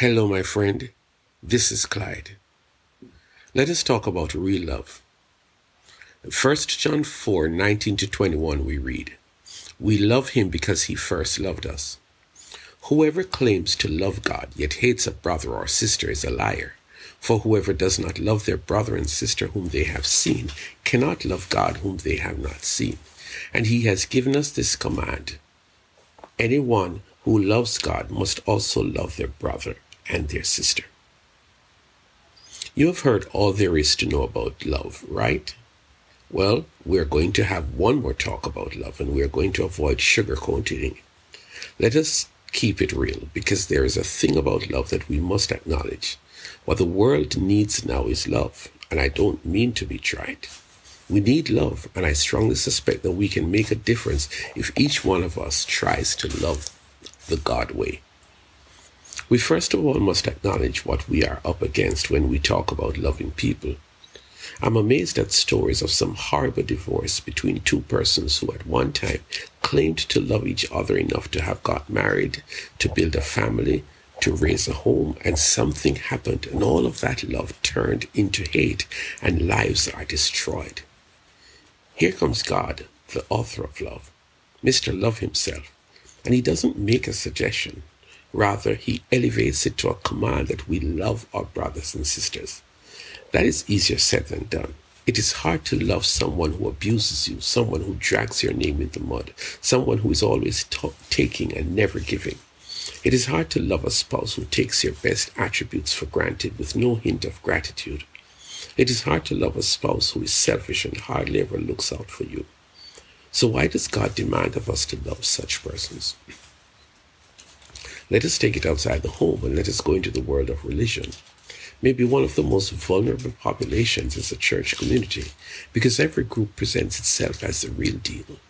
Hello, my friend. This is Clyde. Let us talk about real love. First John 4:19-21, we read, "We love him because he first loved us. Whoever claims to love God yet hates a brother or sister is a liar. For whoever does not love their brother and sister whom they have seen cannot love God whom they have not seen. And he has given us this command. Anyone who loves God must also love their brother and their sister." You have heard all there is to know about love, right? Well, we're going to have one more talk about love, and we're going to avoid sugarcoating it. Let us keep it real, because there is a thing about love that we must acknowledge. What the world needs now is love, and I don't mean to be trite. We need love, and I strongly suspect that we can make a difference if each one of us tries to love the God way. We first of all must acknowledge what we are up against when we talk about loving people. I'm amazed at stories of some horrible divorce between two persons who at one time claimed to love each other enough to have got married, to build a family, to raise a home, and something happened, and all of that love turned into hate, and lives are destroyed. Here comes God, the author of love, Mr. Love himself, and he doesn't make a suggestion. Rather, he elevates it to a command that we love our brothers and sisters. That is easier said than done. It is hard to love someone who abuses you, someone who drags your name in the mud, someone who is always taking and never giving. It is hard to love a spouse who takes your best attributes for granted with no hint of gratitude. It is hard to love a spouse who is selfish and hardly ever looks out for you. So why does God demand of us to love such persons? Let us take it outside the home and let us go into the world of religion. Maybe one of the most vulnerable populations is the church community, because every group presents itself as the real deal.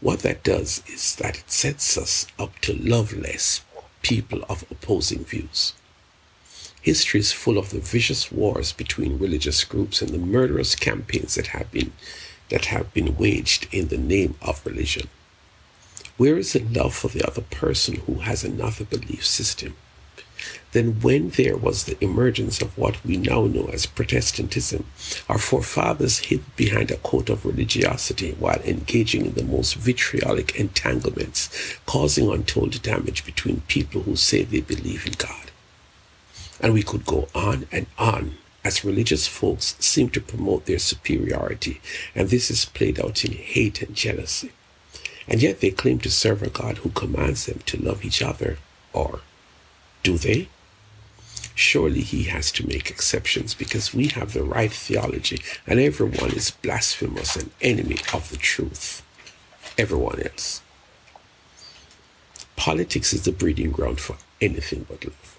What that does is that it sets us up to love less people of opposing views. History is full of the vicious wars between religious groups and the murderous campaigns that have been waged in the name of religion. Where is the love for the other person who has another belief system? Then when there was the emergence of what we now know as Protestantism, our forefathers hid behind a coat of religiosity while engaging in the most vitriolic entanglements, causing untold damage between people who say they believe in God. And we could go on, as religious folks seem to promote their superiority, and this is played out in hate and jealousy. And yet they claim to serve a God who commands them to love each other, or do they? Surely he has to make exceptions, because we have the right theology and everyone is blasphemous and enemy of the truth. Everyone else. Politics is the breeding ground for anything but love.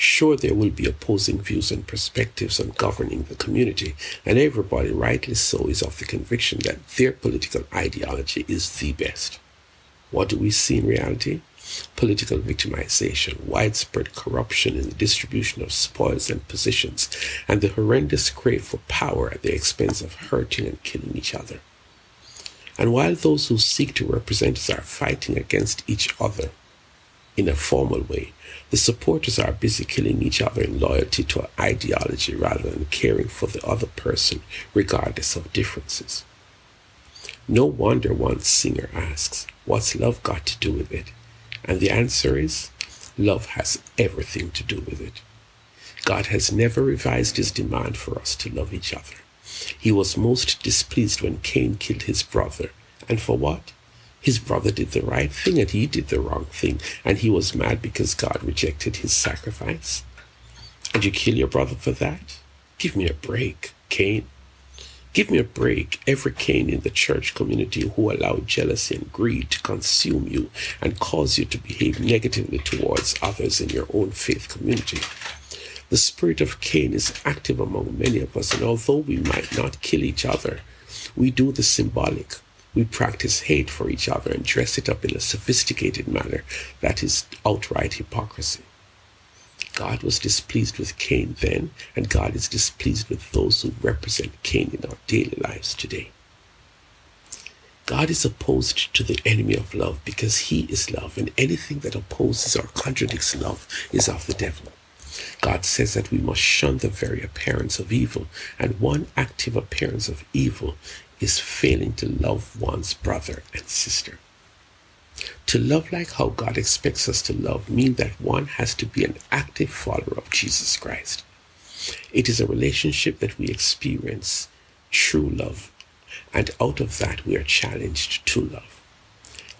Sure, there will be opposing views and perspectives on governing the community, and everybody, rightly so, is of the conviction that their political ideology is the best. What do we see in reality? Political victimization, widespread corruption in the distribution of spoils and positions, and the horrendous crave for power at the expense of hurting and killing each other. And while those who seek to represent us are fighting against each other in a formal way, the supporters are busy killing each other in loyalty to an ideology rather than caring for the other person, regardless of differences. No wonder one singer asks, "What's love got to do with it?" And the answer is, love has everything to do with it. God has never revised his demand for us to love each other. He was most displeased when Cain killed his brother. And for what? His brother did the right thing and he did the wrong thing. And he was mad because God rejected his sacrifice. And you kill your brother for that? Give me a break, Cain. Give me a break, every Cain in the church community who allowed jealousy and greed to consume you and cause you to behave negatively towards others in your own faith community. The spirit of Cain is active among many of us, and although we might not kill each other, we do the symbolic. We practice hate for each other and dress it up in a sophisticated manner that is outright hypocrisy. God was displeased with Cain then, and God is displeased with those who represent Cain in our daily lives today. God is opposed to the enemy of love because he is love, and anything that opposes or contradicts love is of the devil. God says that we must shun the very appearance of evil, and one active appearance of evil is failing to love one's brother and sister. To love like how God expects us to love means that one has to be an active follower of Jesus Christ. It is a relationship that we experience true love, and out of that we are challenged to love.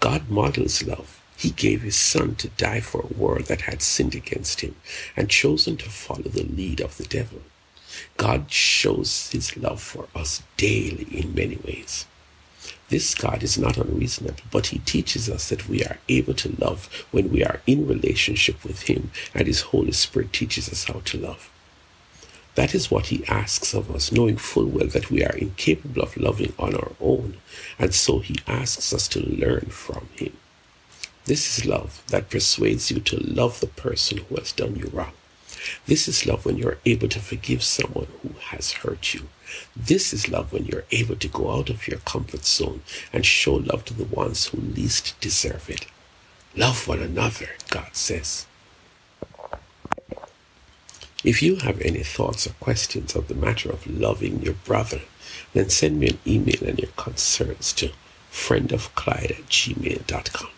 God models love. He gave his son to die for a world that had sinned against him and chosen to follow the lead of the devil. God shows his love for us daily in many ways. This God is not unreasonable, but he teaches us that we are able to love when we are in relationship with him, and his Holy Spirit teaches us how to love. That is what he asks of us, knowing full well that we are incapable of loving on our own, and so he asks us to learn from him. This is love that persuades you to love the person who has done you wrong. This is love when you're able to forgive someone who has hurt you. This is love when you're able to go out of your comfort zone and show love to the ones who least deserve it. Love one another, God says. If you have any thoughts or questions on the matter of loving your brother, then send me an email and your concerns to friendofclyde@gmail.com.